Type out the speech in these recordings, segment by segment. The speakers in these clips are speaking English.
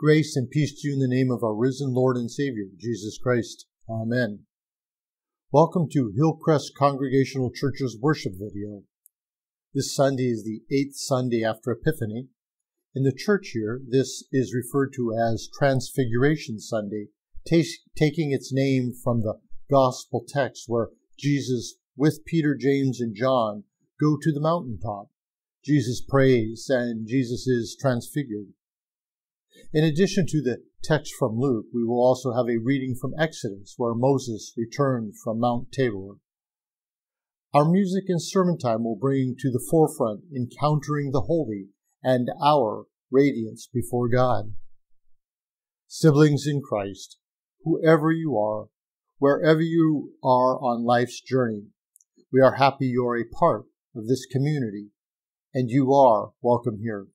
Grace and peace to you in the name of our risen Lord and Savior, Jesus Christ. Amen. Welcome to Hillcrest Congregational Church's worship video. This Sunday is the 8th Sunday after Epiphany. In the church year, this is referred to as Transfiguration Sunday, taking its name from the Gospel text where Jesus, with Peter, James, and John, go to the mountaintop. Jesus prays, and Jesus is transfigured. In addition to the text from Luke, we will also have a reading from Exodus, where Moses returned from Mount Tabor. Our music and sermon time will bring to the forefront Encountering the Holy and our radiance before God. Siblings in Christ, whoever you are, wherever you are on life's journey, we are happy you are a part of this community, and you are welcome here.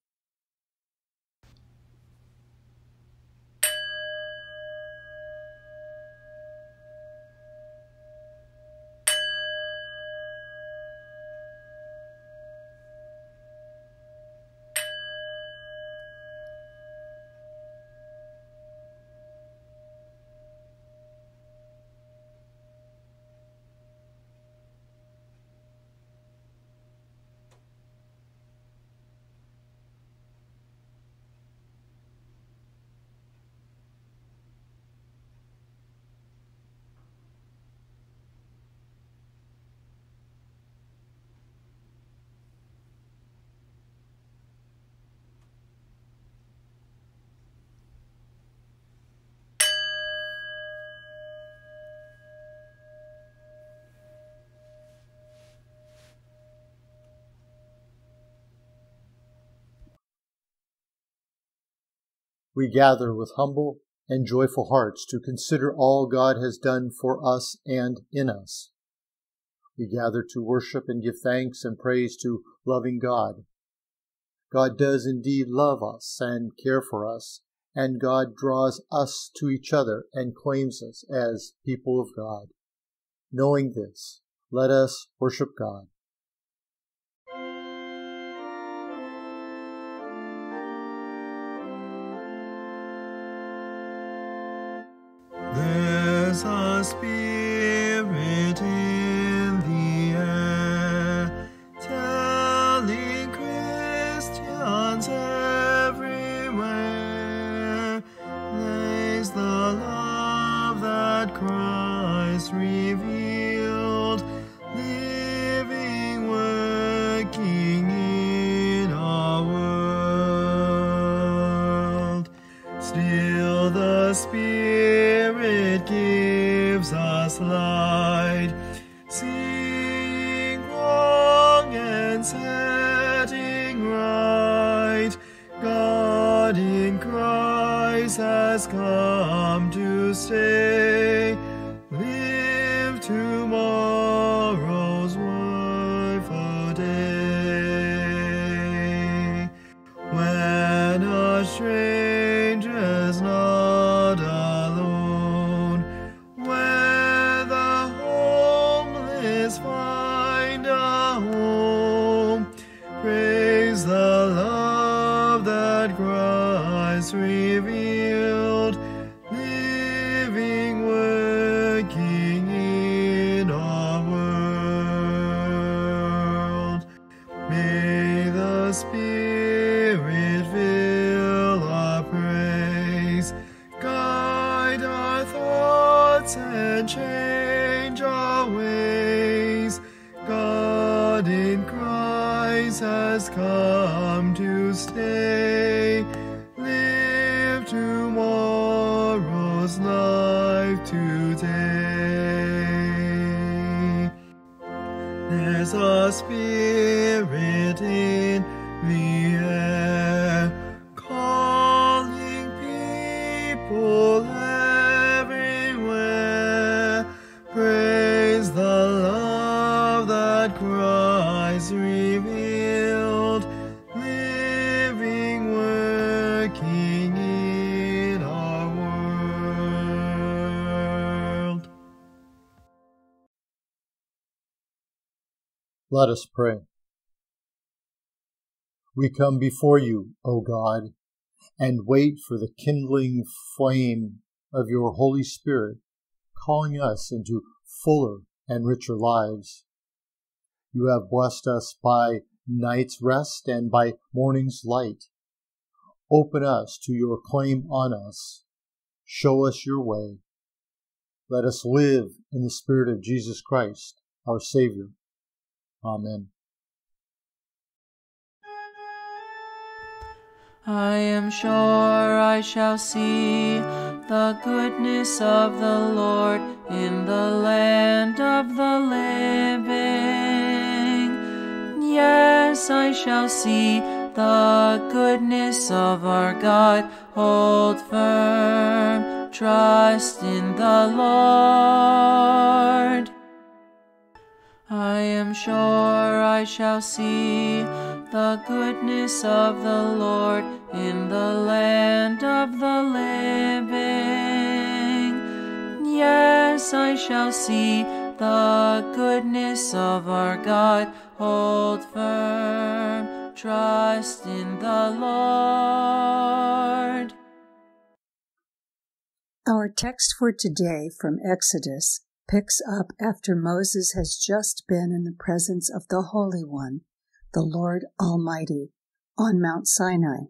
We gather with humble and joyful hearts to consider all God has done for us and in us. We gather to worship and give thanks and praise to loving God. God does indeed love us and care for us, and God draws us to each other and claims us as people of God. Knowing this, let us worship God. There's a spirit in the air, telling Christians everywhere, there's the love that Christ revealed, living, working in our world. Still the Spirit gives us light, seeing wrong and setting right. God in Christ has come to stay, live tomorrow's woeful day. When a stranger's not alone, where the homeless find a home, praise the love that Christ revealed, living, working in our world. May the Spirit fill our praise, guide our thoughts and change our ways. God in Christ has come to stay, live tomorrow's life today. There's a spirit in the air, calling people everywhere. Praise the love that Christ revealed, living, working in our world. Let us pray. We come before you, O God, and wait for the kindling flame of your Holy Spirit, calling us into fuller and richer lives. You have blessed us by night's rest and by morning's light. Open us to your claim on us. Show us your way. Let us live in the Spirit of Jesus Christ, our Savior. Amen. I am sure I shall see the goodness of the Lord in the land of the living. Yes, I shall see the goodness of our God. Hold firm, trust in the Lord. I am sure I shall see the goodness of the Lord in the land of the living. Yes, I shall see the goodness of our God. Hold firm, trust in the Lord. Our text for today from Exodus picks up after Moses has just been in the presence of the Holy One, the Lord Almighty, on Mount Sinai.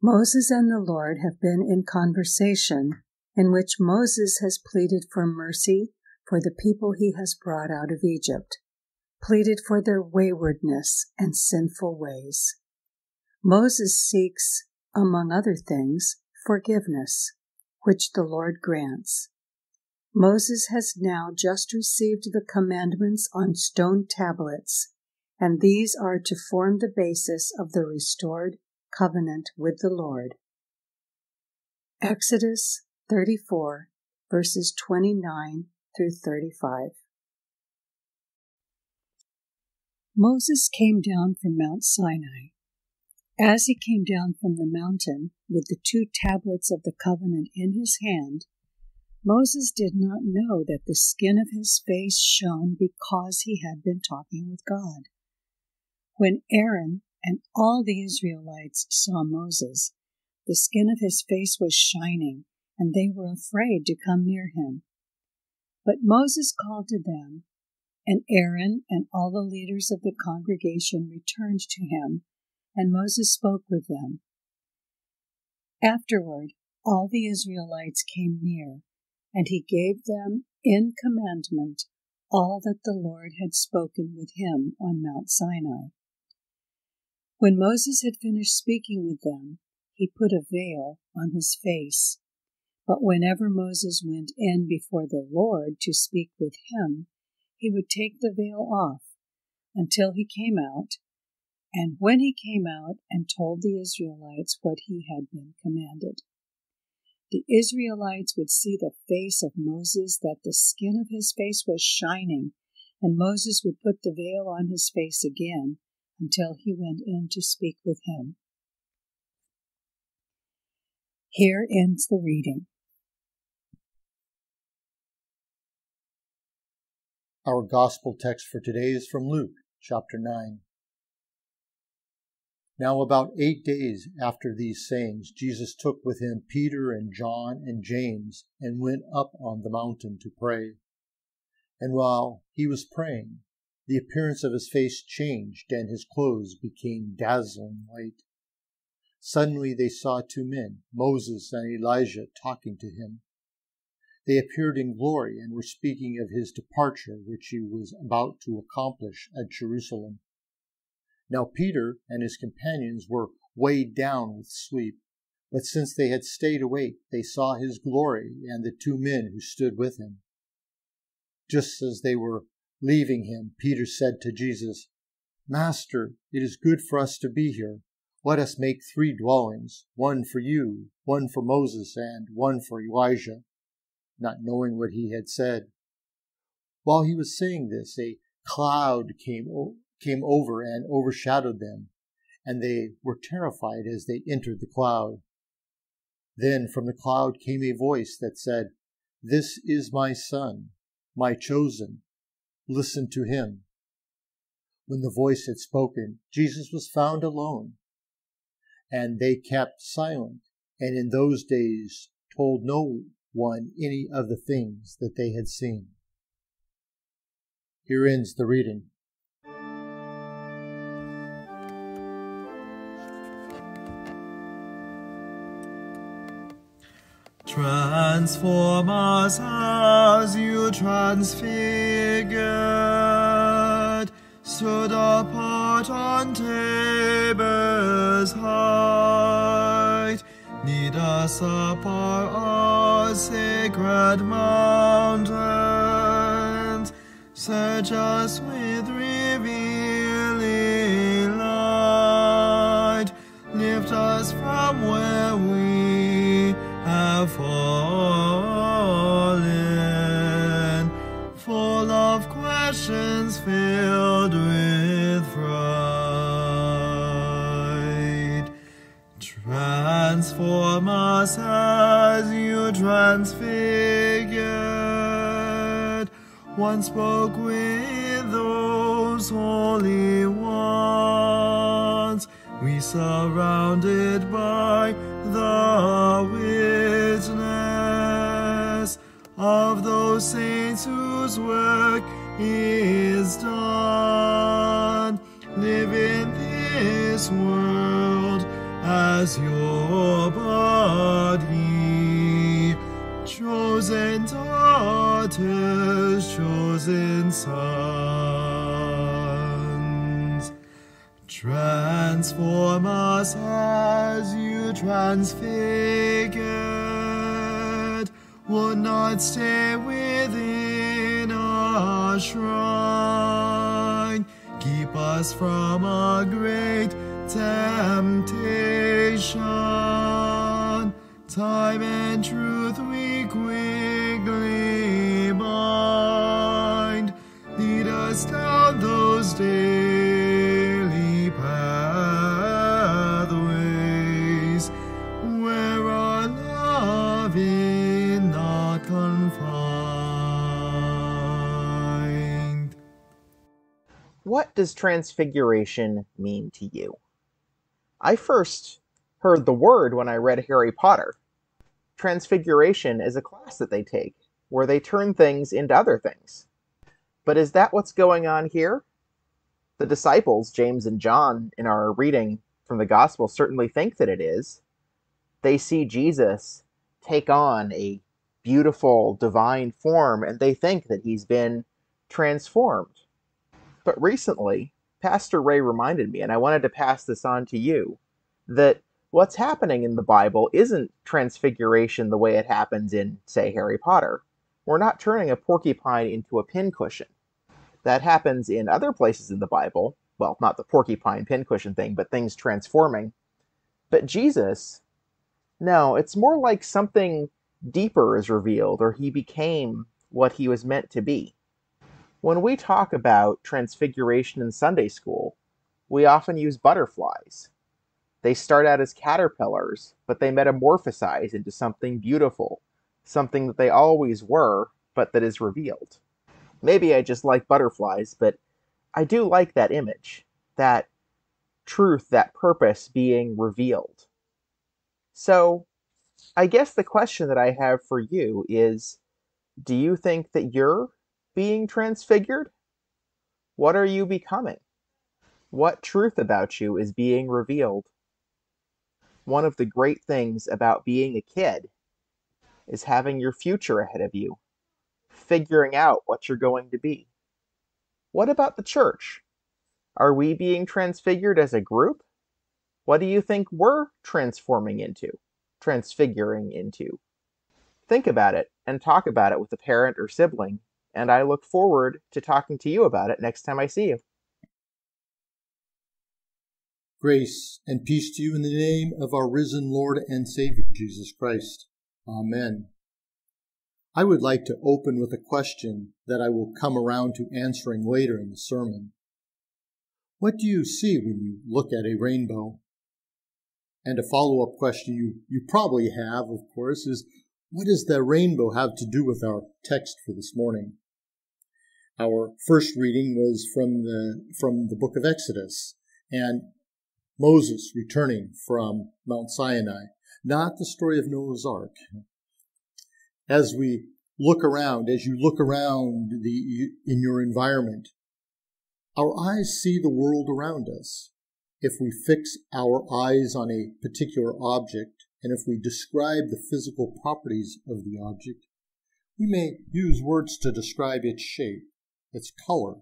Moses and the Lord have been in conversation in which Moses has pleaded for mercy for the people he has brought out of Egypt, pleaded for their waywardness and sinful ways. Moses seeks, among other things, forgiveness, which the Lord grants. Moses has now just received the commandments on stone tablets, and these are to form the basis of the restored covenant with the Lord. Exodus 34, verses 29 through 35. Moses came down from Mount Sinai. As he came down from the mountain with the two tablets of the covenant in his hand, Moses did not know that the skin of his face shone because he had been talking with God. When Aaron and all the Israelites saw Moses, the skin of his face was shining, and they were afraid to come near him. But Moses called to them, and Aaron and all the leaders of the congregation returned to him, and Moses spoke with them. Afterward, all the Israelites came near, and he gave them in commandment all that the Lord had spoken with him on Mount Sinai. When Moses had finished speaking with them, he put a veil on his face. But whenever Moses went in before the Lord to speak with him, he would take the veil off until he came out, and when he came out and told the Israelites what he had been commanded. The Israelites would see the face of Moses, that the skin of his face was shining, and Moses would put the veil on his face again until he went in to speak with him. Here ends the reading. Our gospel text for today is from Luke, chapter 9. Now about 8 days after these sayings, Jesus took with him Peter and John and James and went up on the mountain to pray. And while he was praying, the appearance of his face changed and his clothes became dazzling white. Suddenly they saw two men, Moses and Elijah, talking to him. They appeared in glory and were speaking of his departure, which he was about to accomplish at Jerusalem. Now Peter and his companions were weighed down with sleep, but since they had stayed awake, they saw his glory and the two men who stood with him. Just as they were leaving him, Peter said to Jesus, "Master, it is good for us to be here. Let us make 3 dwellings, one for you, one for Moses, and one for Elijah," not knowing what he had said. While he was saying this, a cloud came over and overshadowed them, and they were terrified as they entered the cloud. Then from the cloud came a voice that said, "This is my Son, my chosen. Listen to him." When the voice had spoken, Jesus was found alone. and they kept silent, and in those days told no one any of the things that they had seen. Here ends the reading. Transform us as you transfigured, stood apart on Tabor's height. Lead us up our sacred mountains, search us with revealing light, lift us from where we have fallen, full of questions filled with fright. Transform us as you transfigured, once spoke with those holy ones, we surrounded by the witness of those saints whose work is done. Live in this world as your body, chosen daughters, chosen sons. Transform us as you transfigured, will not stay within our shrine. Keep us from a great temptation. Time and truth we quickly bind. Lead us down those daily pathways where our love is not confined. What does transfiguration mean to you? I first heard the word when I read Harry Potter. Transfiguration is a class that they take, where they turn things into other things. But is that what's going on here? The disciples, James and John, in our reading from the Gospel, certainly think that it is. They see Jesus take on a beautiful, divine form, and they think that he's been transformed. But recently, Pastor Ray reminded me, and I wanted to pass this on to you, that what's happening in the Bible isn't transfiguration the way it happens in, say, Harry Potter. We're not turning a porcupine into a pincushion. That happens in other places in the Bible. Well, not the porcupine pincushion thing, but things transforming. But Jesus, no, it's more like something deeper is revealed, or he became what he was meant to be. When we talk about transfiguration in Sunday school, we often use butterflies. They start out as caterpillars, but they metamorphosize into something beautiful, something that they always were, but that is revealed. Maybe I just like butterflies, but I do like that image, that truth, that purpose being revealed. So I guess the question that I have for you is, do you think that you're being transfigured? What are you becoming? What truth about you is being revealed? One of the great things about being a kid is having your future ahead of you, figuring out what you're going to be. What about the church? Are we being transfigured as a group? What do you think we're transfiguring into? Think about it and talk about it with a parent or sibling. And I look forward to talking to you about it next time I see you. Grace and peace to you in the name of our risen Lord and Savior, Jesus Christ. Amen. I would like to open with a question that I will come around to answering later in the sermon. What do you see when you look at a rainbow? And a follow-up question you probably have, of course, is, what does the rainbow have to do with our text for this morning? Our first reading was from the book of Exodus, and Moses returning from Mount Sinai, not the story of Noah's Ark. As we look around, as you look around in your environment, our eyes see the world around us. If we fix our eyes on a particular object, and if we describe the physical properties of the object, we may use words to describe its shape, its color,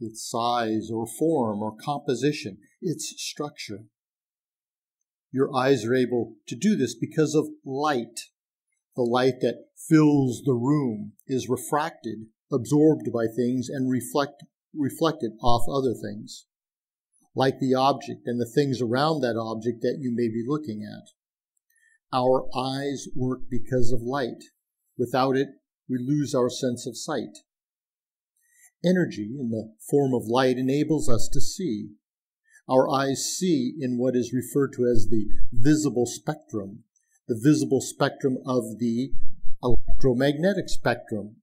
its size or form or composition, its structure. Your eyes are able to do this because of light. The light that fills the room is refracted, absorbed by things, and reflected off other things, like the object and the things around that object that you may be looking at. Our eyes work because of light. Without it, we lose our sense of sight. Energy in the form of light enables us to see. Our eyes see in what is referred to as the visible spectrum of the electromagnetic spectrum.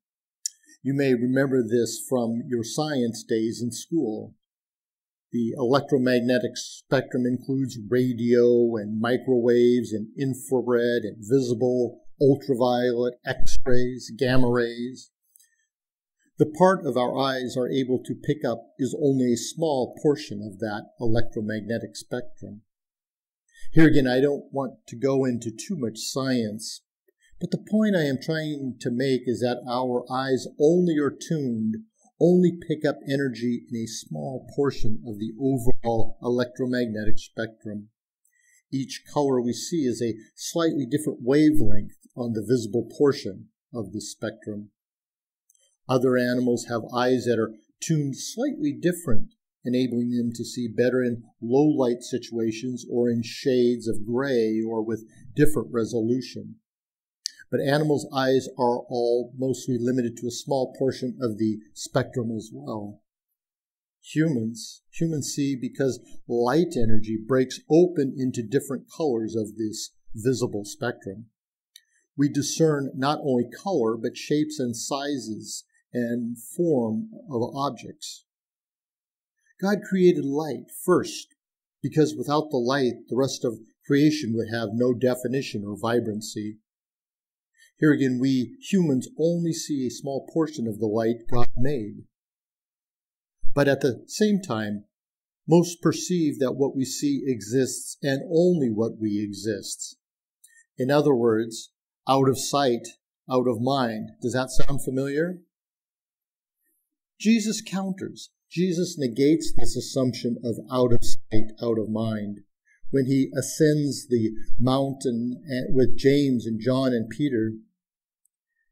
You may remember this from your science days in school. The electromagnetic spectrum includes radio and microwaves and infrared and visible, ultraviolet, X-rays, gamma rays. The part of our eyes are able to pick up is only a small portion of that electromagnetic spectrum. Here again, I don't want to go into too much science, but the point I am trying to make is that our eyes only are tuned, only pick up energy in a small portion of the overall electromagnetic spectrum. Each color we see is a slightly different wavelength on the visible portion of the spectrum. Other animals have eyes that are tuned slightly different, enabling them to see better in low-light situations or in shades of gray or with different resolution. But animals' eyes are all mostly limited to a small portion of the spectrum as well. Humans see because light energy breaks open into different colors of this visible spectrum. We discern not only color, but shapes and sizes and form of objects. God created light first, because without the light, the rest of creation would have no definition or vibrancy. Here again, we humans only see a small portion of the light God made. But at the same time, most perceive that what we see exists and only what we exists. In other words, out of sight, out of mind. Does that sound familiar? Jesus counters. Jesus negates this assumption of out of sight, out of mind. When he ascends the mountain with James and John and Peter,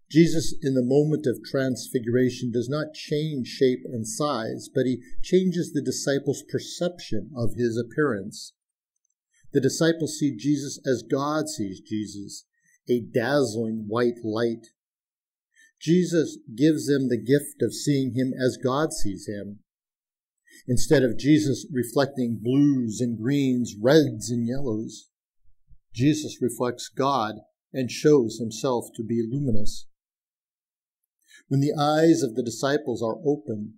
Jesus, in the moment of transfiguration, does not change shape and size, but he changes the disciples' perception of his appearance. The disciples see Jesus as God sees Jesus, a dazzling white light. Jesus gives them the gift of seeing him as God sees him. Instead of Jesus reflecting blues and greens, reds and yellows, Jesus reflects God and shows himself to be luminous. When the eyes of the disciples are open,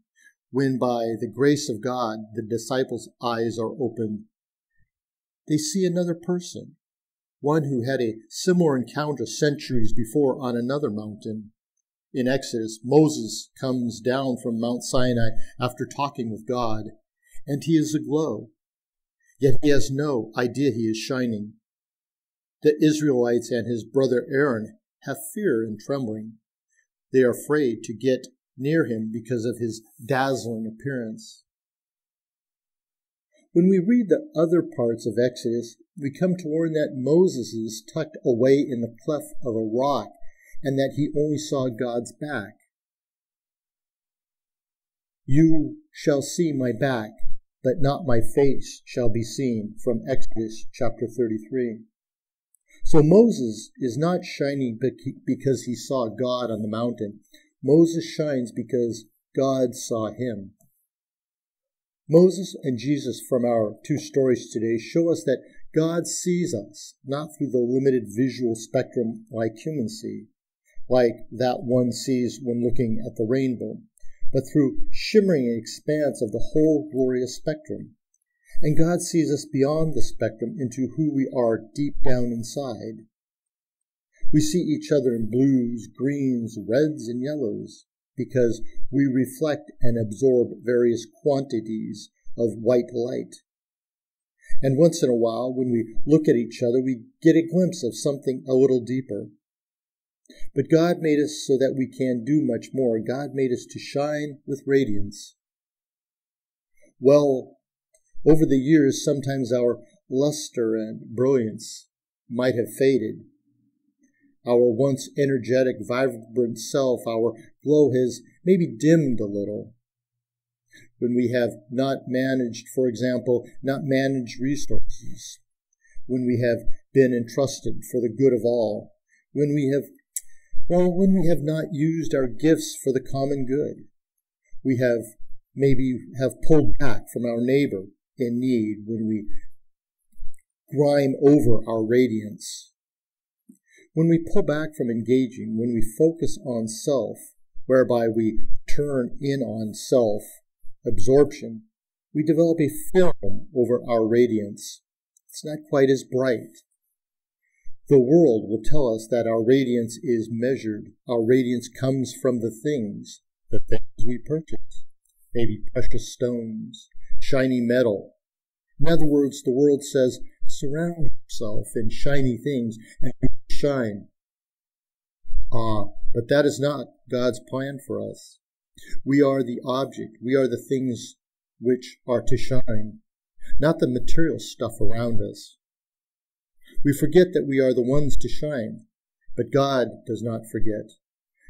when by the grace of God the disciples' eyes are open, they see another person, one who had a similar encounter centuries before on another mountain. In Exodus, Moses comes down from Mount Sinai after talking with God, and he is aglow, yet he has no idea he is shining. The Israelites and his brother Aaron have fear and trembling. They are afraid to get near him because of his dazzling appearance. When we read the other parts of Exodus, we come to learn that Moses is tucked away in the cleft of a rock and that he only saw God's back. You shall see my back, but not my face shall be seen, from Exodus chapter 33. So Moses is not shining because he saw God on the mountain. Moses shines because God saw him. Moses and Jesus from our two stories today show us that God sees us, not through the limited visual spectrum like humans see, like that one sees when looking at the rainbow, but through shimmering expanse of the whole glorious spectrum. And God sees us beyond the spectrum into who we are deep down inside. We see each other in blues, greens, reds, and yellows because we reflect and absorb various quantities of white light. And once in a while, when we look at each other, we get a glimpse of something a little deeper. But God made us so that we can do much more. God made us to shine with radiance. Well, over the years, sometimes our luster and brilliance might have faded. Our once energetic, vibrant self, our glow has maybe dimmed a little. When we have not managed resources, when we have been entrusted for the good of all, when we have not used our gifts for the common good, we have pulled back from our neighbor in need, when we grime over our radiance. When we pull back from engaging, when we focus on self, whereby we turn in on self absorption, we develop a film over our radiance. It's not quite as bright. The world will tell us that our radiance is measured. Our radiance comes from the things we purchase. Maybe precious stones, shiny metal. In other words, the world says, surround yourself in shiny things and you will shine. But that is not God's plan for us. We are the object. We are the things which are to shine, not the material stuff around us. We forget that we are the ones to shine, but God does not forget.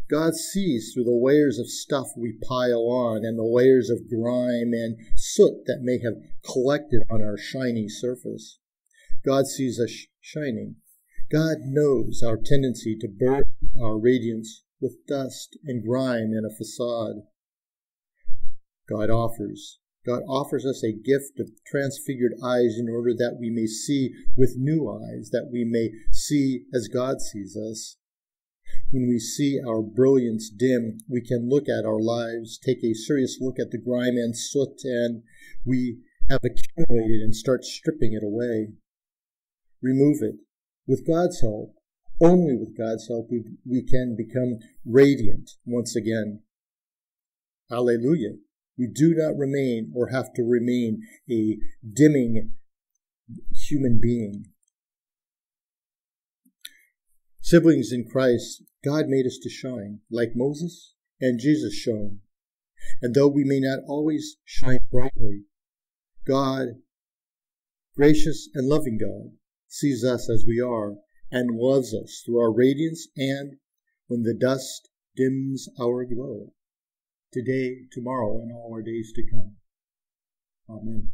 God sees through the layers of stuff we pile on and the layers of grime and soot that may have collected on our shiny surface. God sees us shining. God knows our tendency to burden our radiance with dust and grime and a facade. God offers us a gift of transfigured eyes in order that we may see with new eyes, that we may see as God sees us. When we see our brilliance dim, we can look at our lives, take a serious look at the grime and soot, and we have accumulated and start stripping it away. Remove it. With God's help, only with God's help, we can become radiant once again. Alleluia. We do not remain or have to remain a dimming human being. Siblings in Christ, God made us to shine like Moses and Jesus shone. And though we may not always shine brightly, God, gracious and loving God, sees us as we are and loves us through our radiance and when the dust dims our glow. Today, tomorrow, and all our days to come. Amen.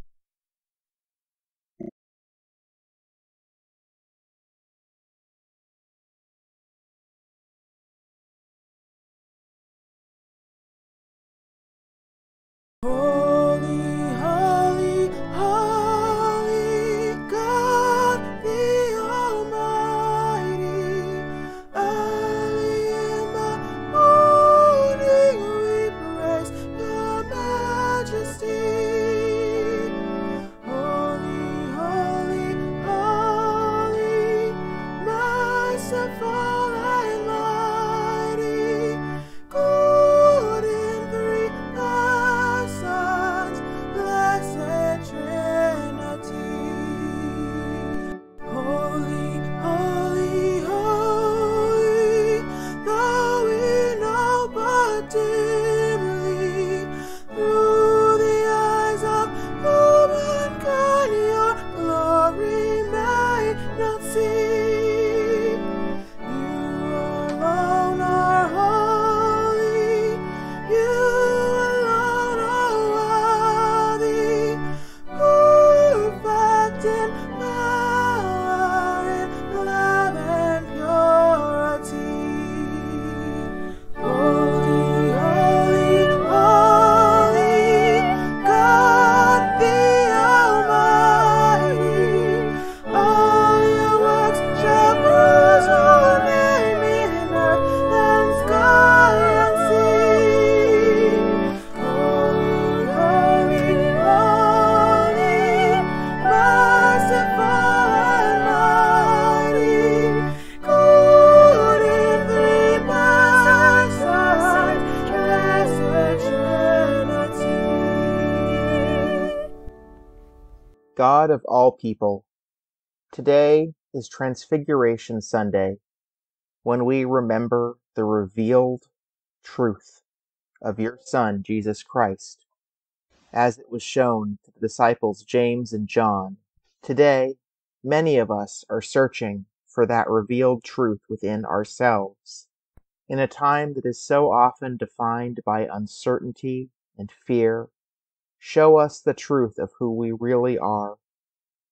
God of all people. Today is Transfiguration Sunday, when we remember the revealed truth of your Son, Jesus Christ, as it was shown to the disciples James and John. Today, many of us are searching for that revealed truth within ourselves, in a time that is so often defined by uncertainty and fear. Show us the truth of who we really are.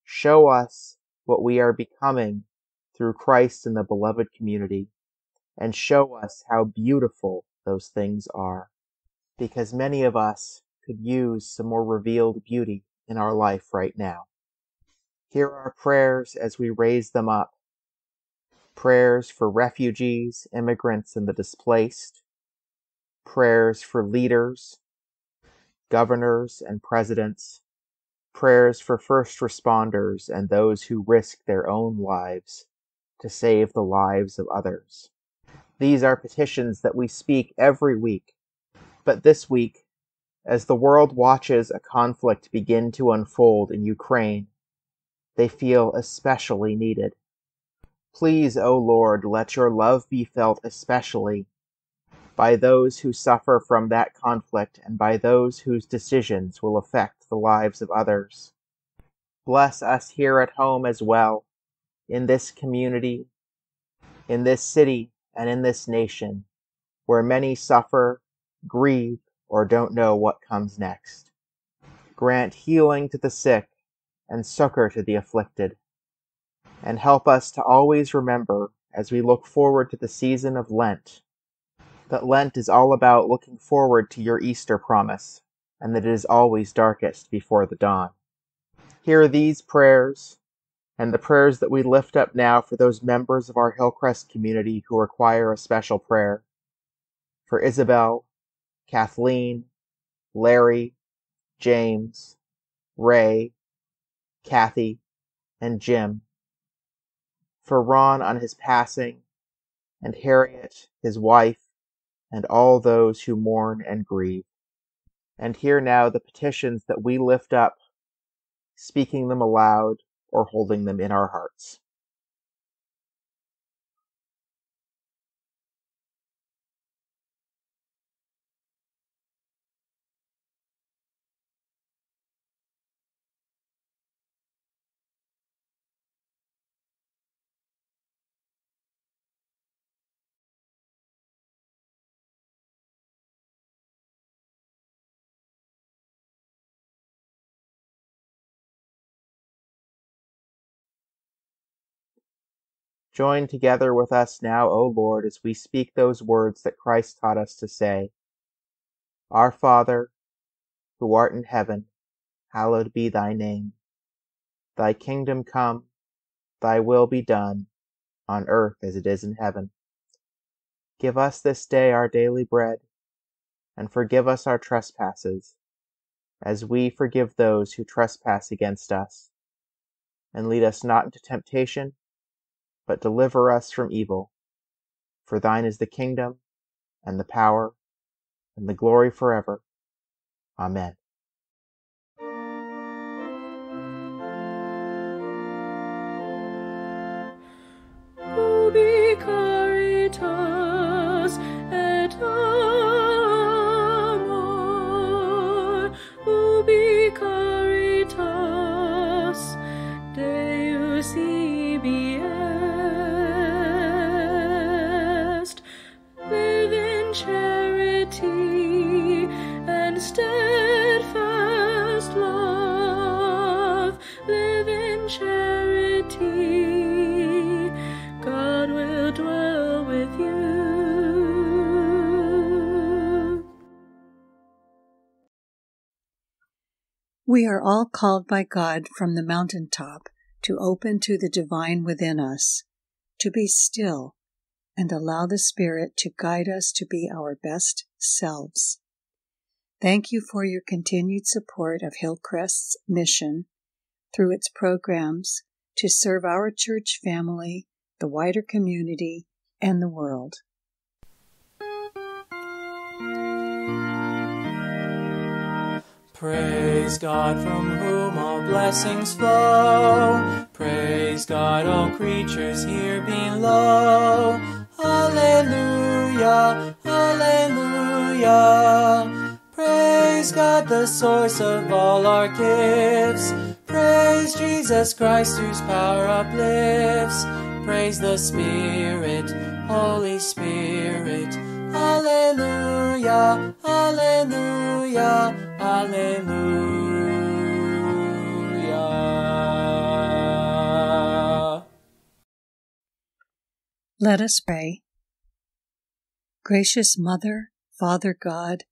Show us what we are becoming through Christ and the beloved community, and show us how beautiful those things are, because many of us could use some more revealed beauty in our life right now. Hear our prayers as we raise them up. Prayers for refugees, immigrants, and the displaced. Prayers for leaders, governors, and presidents. Prayers for first responders and those who risk their own lives to save the lives of others. These are petitions that we speak every week, but this week, as the world watches a conflict begin to unfold in Ukraine, they feel especially needed. Please, O Lord, let your love be felt especially by those who suffer from that conflict and by those whose decisions will affect the lives of others. Bless us here at home as well, in this community, in this city, and in this nation, where many suffer, grieve, or don't know what comes next. Grant healing to the sick and succor to the afflicted. And help us to always remember, as we look forward to the season of Lent, that Lent is all about looking forward to your Easter promise, and that it is always darkest before the dawn. Hear these prayers, and the prayers that we lift up now for those members of our Hillcrest community who require a special prayer. For Isabel, Kathleen, Larry, James, Ray, Kathy, and Jim. For Ron on his passing, and Harriet, his wife, and all those who mourn and grieve. And hear now the petitions that we lift up, speaking them aloud or holding them in our hearts. Join together with us now, O Lord, as we speak those words that Christ taught us to say. Our Father, who art in heaven, hallowed be thy name. Thy kingdom come, thy will be done, on earth as it is in heaven. Give us this day our daily bread, and forgive us our trespasses, as we forgive those who trespass against us. And lead us not into temptation, but deliver us from evil. For thine is the kingdom, and the power, and the glory forever. Amen. We are all called by God from the mountaintop to open to the divine within us, to be still and allow the Spirit to guide us to be our best selves. Thank you for your continued support of Hillcrest's mission through its programs to serve our church family, the wider community, and the world. Praise God from whom all blessings flow. Praise God, all creatures here below. Alleluia, alleluia. Praise God, the source of all our gifts. Praise Jesus Christ, whose power uplifts. Praise the Spirit, Holy Spirit. Alleluia, alleluia. Alleluia. Let us pray. Gracious Mother, Father God,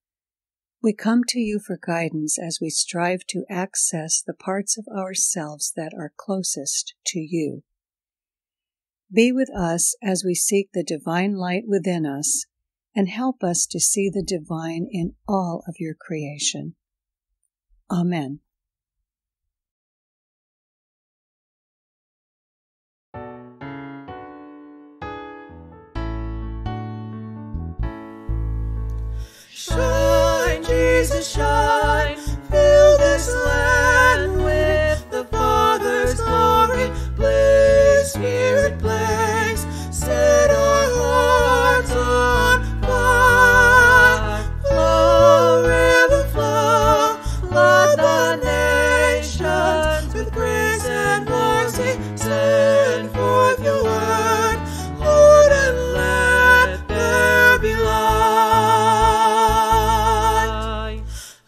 we come to you for guidance as we strive to access the parts of ourselves that are closest to you. Be with us as we seek the divine light within us, and help us to see the divine in all of your creation. Amen. Shine, Jesus, shine, fill this land with the Father's glory. Blaze, Spirit, blaze, set our hearts on fire. Flow, river, flow, flood the nations with grace and mercy. Send forth your word, Lord, and let there be light.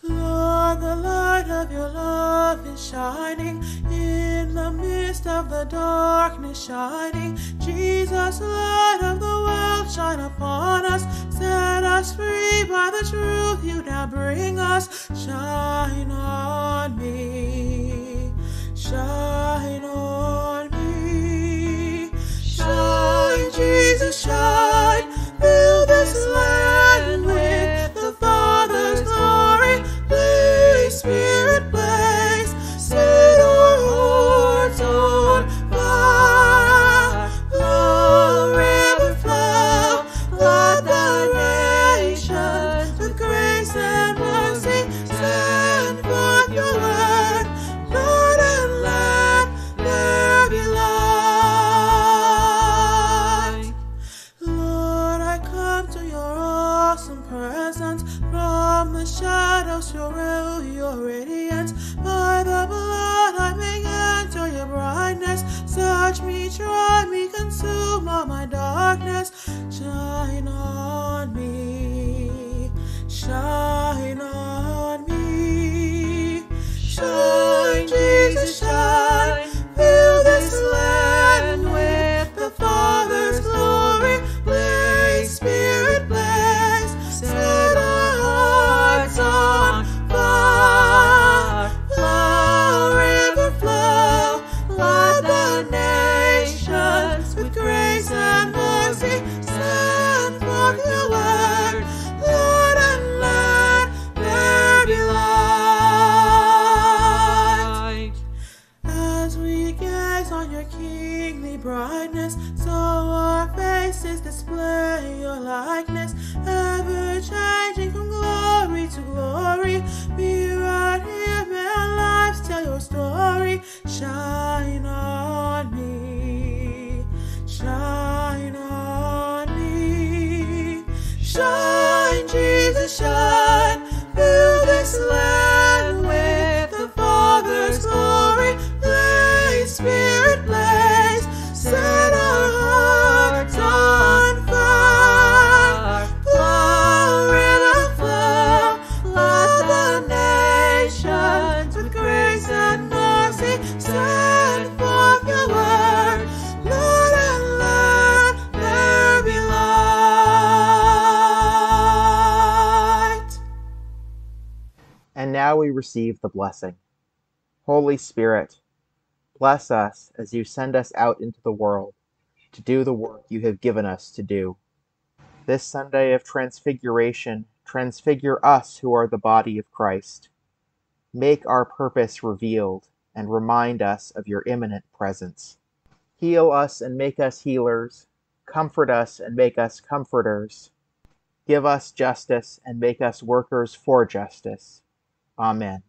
Lord, the light of your love is shining in the midst of the darkness shining. Jesus, light of the world, shine upon us. Set us free by the truth you now bring us. Shine on me, shine on me. Shine, Jesus, shine, fill this land with the Father's glory. Blaze, Spirit, blaze, set our hearts on fire. Flow, river, flow, flood the nations with grace and mercy. Send forth your word, Lord, and let there be light. Lord, I come to your awesome presence. From the shadows to rule your radiance. By the blood I may enter your brightness. Search me, try me, consume all my darkness. Shine on me, shine on me. Shine, Jesus, shine, fill this land with the Father's glory. Blaze, Spirit, blaze, set our hearts on fire. Flow, river, flow, flood the nations with grace and mercy. Send forth your word, Lord, and let there be light. As we gaze on your kingly brightness, so our faces display your likeness, ever changing from glory to glory. Be right here, may our lives tell your story. Shine on me, shine on me. Shine, Jesus, shine, fill this land with the Father's glory. Blaze, Spirit, blaze, set our hearts on fire. Flow, river, flow, flood the nations with grace and mercy. Send forth your word, Lord, and let there be light. And now we receive the blessing. Holy Spirit, bless us as you send us out into the world to do the work you have given us to do. This Sunday of Transfiguration, transfigure us who are the body of Christ. Make our purpose revealed and remind us of your imminent presence. Heal us and make us healers. Comfort us and make us comforters. Give us justice and make us workers for justice. Amen.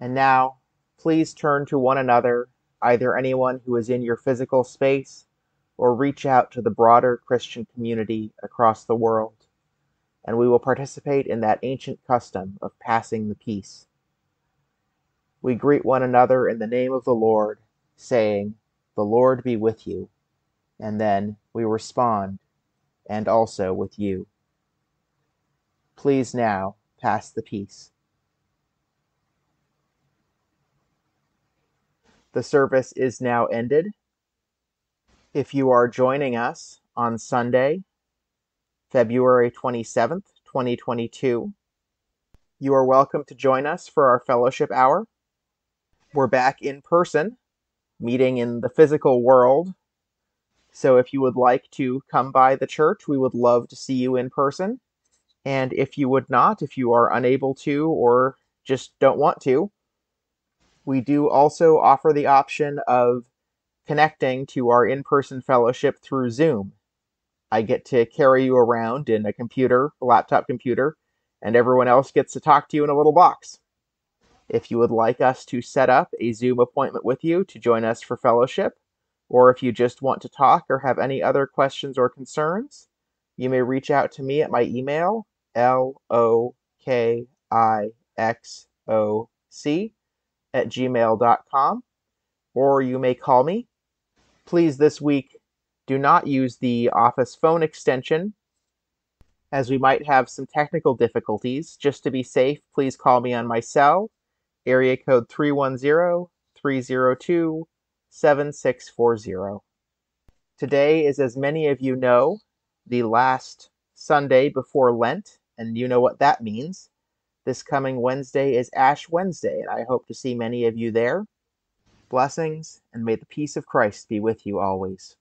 And now, please turn to one another, either anyone who is in your physical space, or reach out to the broader Christian community across the world, and we will participate in that ancient custom of passing the peace. We greet one another in the name of the Lord, saying, "The Lord be with you," and then we respond, "and also with you." Please now pass the peace. The service is now ended. If you are joining us on Sunday, February 27th, 2022, you are welcome to join us for our fellowship hour. We're back in person, meeting in the physical world. So if you would like to come by the church, we would love to see you in person. And if you would not, if you are unable to or just don't want to, we do also offer the option of connecting to our in-person fellowship through Zoom. I get to carry you around in a laptop computer, and everyone else gets to talk to you in a little box. If you would like us to set up a Zoom appointment with you to join us for fellowship, or if you just want to talk or have any other questions or concerns, you may reach out to me at my email, lokixoc@gmail.com, or you may call me. Please, this week, do not use the office phone extension, as we might have some technical difficulties. Just to be safe, please call me on my cell, area code 310-302-7640. Today is, as many of you know, the last Sunday before Lent, and you know what that means. This coming Wednesday is Ash Wednesday, and I hope to see many of you there. Blessings, and may the peace of Christ be with you always.